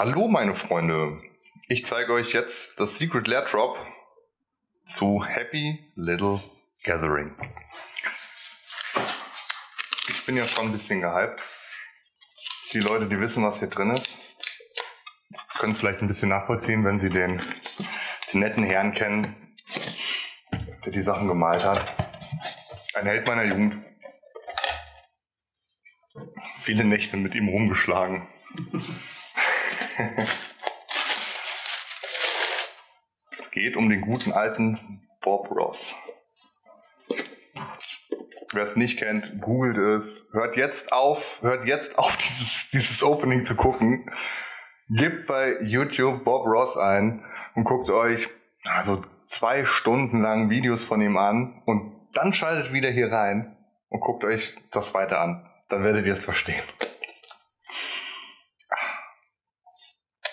Hallo meine Freunde, ich zeige euch jetzt das Secret Lair Drop zu Happy Little Gathering. Ich bin ja schon ein bisschen gehypt. Die Leute, die wissen, was hier drin ist, können es vielleicht ein bisschen nachvollziehen, wenn sie den netten Herrn kennen, der die Sachen gemalt hat. Ein Held meiner Jugend. Viele Nächte mit ihm rumgeschlagen. Es geht um den guten alten Bob Ross. Wer es nicht kennt, googelt es. Hört jetzt auf, dieses Opening zu gucken. Gebt bei YouTube Bob Ross ein und guckt euch also 2 Stunden lang Videos von ihm an und dann schaltet wieder hier rein und guckt euch das weiter an. Dann werdet ihr es verstehen.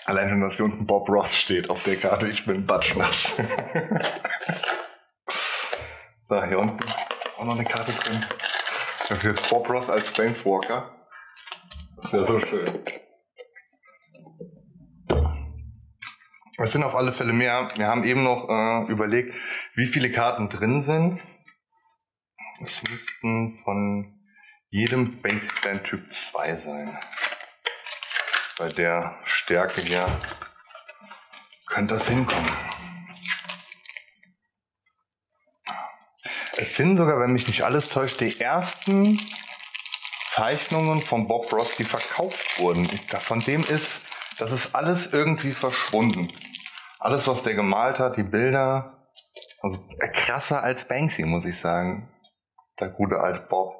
Allein schon, dass hier unten Bob Ross steht auf der Karte. Ich bin batschnass. So, hier unten auch noch eine Karte drin. Das ist jetzt Bob Ross als Planeswalker. Das ist ja so schön. Es sind auf alle Fälle mehr. Wir haben eben noch überlegt, wie viele Karten drin sind. Es müssten von jedem Basic Plan Typ 2 sein. Bei der Stärke hier könnte das hinkommen. Es sind sogar, wenn mich nicht alles täuscht, die ersten Zeichnungen von Bob Ross, die verkauft wurden. Von dem ist, das ist alles irgendwie verschwunden. Alles, was der gemalt hat, die Bilder, also krasser als Banksy, muss ich sagen. Der gute alte Bob.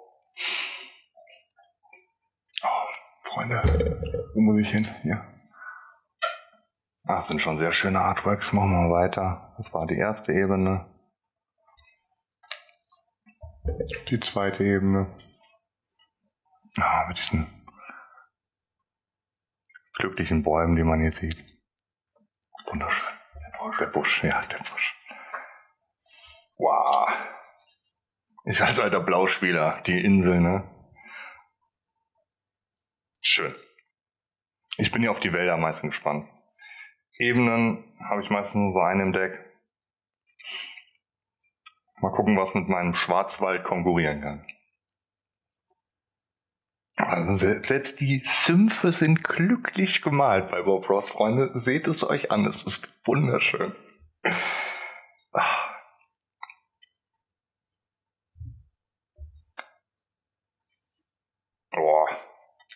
Oh, Freunde, wo muss ich hin? Ja. Ach, das sind schon sehr schöne Artworks. Machen wir mal weiter. Das war die erste Ebene. Die zweite Ebene. Ah, mit diesen glücklichen Bäumen, die man hier sieht. Wunderschön. Der Busch, ja, der Busch. Wow. Ich als alter Blauspieler, die Insel, ne? Schön. Ich bin ja auf die Wälder am meisten gespannt. Ebenen habe ich meistens nur so eine im Deck. Mal gucken, was mit meinem Schwarzwald konkurrieren kann. Also selbst die Sümpfe sind glücklich gemalt bei Bob Ross, Freunde. Seht es euch an, es ist wunderschön.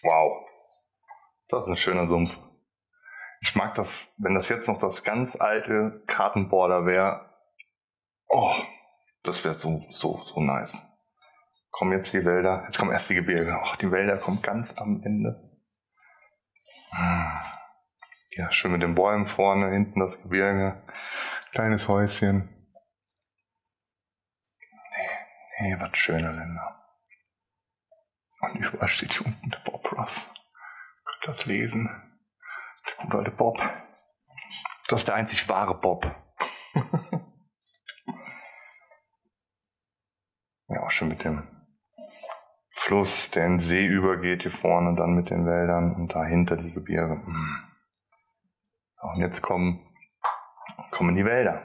Wow, das ist ein schöner Sumpf. Ich mag das, wenn das jetzt noch das ganz alte Kartenborder wäre. Oh, das wäre so nice. Kommen jetzt die Wälder, jetzt kommen erst die Gebirge. Ach, die Wälder kommen ganz am Ende. Ja, schön mit den Bäumen vorne, hinten das Gebirge. Kleines Häuschen. Nee, was schöne Länder. Und überall steht hier unten der Bob Ross. Ihr könnt das lesen. Der gute alte Bob. Das ist der einzig wahre Bob. Ja, auch schon mit dem Fluss, der in den See übergeht hier vorne und dann mit den Wäldern und dahinter die Gebirge. Und jetzt kommen die Wälder.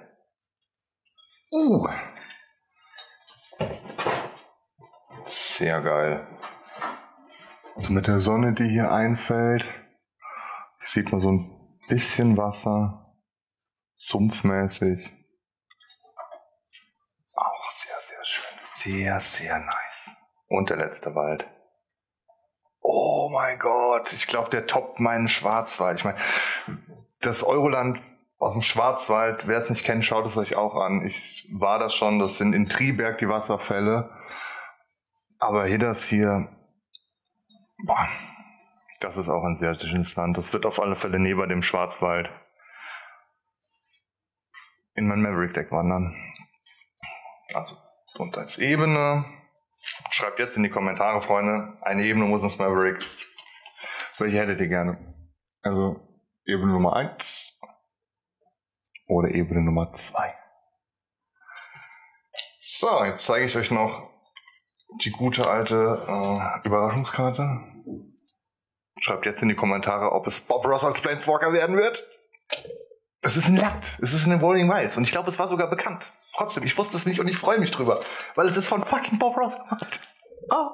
Sehr geil. Also mit der Sonne, die hier einfällt, sieht man so ein bisschen Wasser, sumpfmäßig. Auch sehr, sehr schön. Sehr, sehr nice. Und der letzte Wald. Oh mein Gott, ich glaube, der toppt meinen Schwarzwald. Ich meine, das Euroland aus dem Schwarzwald, wer es nicht kennt, schaut es euch auch an. Ich war das schon, das sind in Triberg die Wasserfälle. Aber hier das hier... Boah, das ist auch ein sehr schönes Land. Das wird auf alle Fälle neben dem Schwarzwald in mein Maverick-Deck wandern. Also, und als Ebene. Schreibt jetzt in die Kommentare, Freunde. Eine Ebene muss ins Maverick. Welche hättet ihr gerne? Also, Ebene Nummer 1 oder Ebene Nummer 2. So, jetzt zeige ich euch noch die gute alte Überraschungskarte. Schreibt jetzt in die Kommentare, ob es Bob Ross als Planeswalker werden wird. Es ist ein Land. Es ist in den Evolving Wilds. Und ich glaube, es war sogar bekannt. Trotzdem, ich wusste es nicht und ich freue mich drüber. Weil es ist von fucking Bob Ross gemacht. Oh.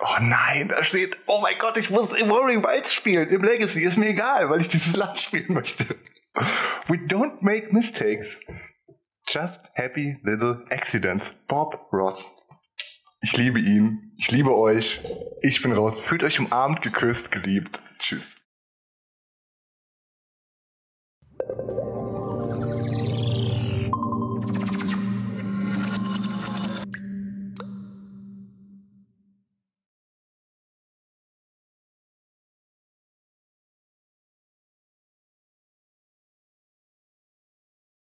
Oh nein, da steht, oh mein Gott, ich muss Evolving Wilds spielen. Im Legacy ist mir egal, weil ich dieses Land spielen möchte. We don't make mistakes. Just happy little accidents. Bob Ross. Ich liebe ihn. Ich liebe euch. Ich bin raus. Fühlt euch umarmt, geküsst, geliebt. Tschüss.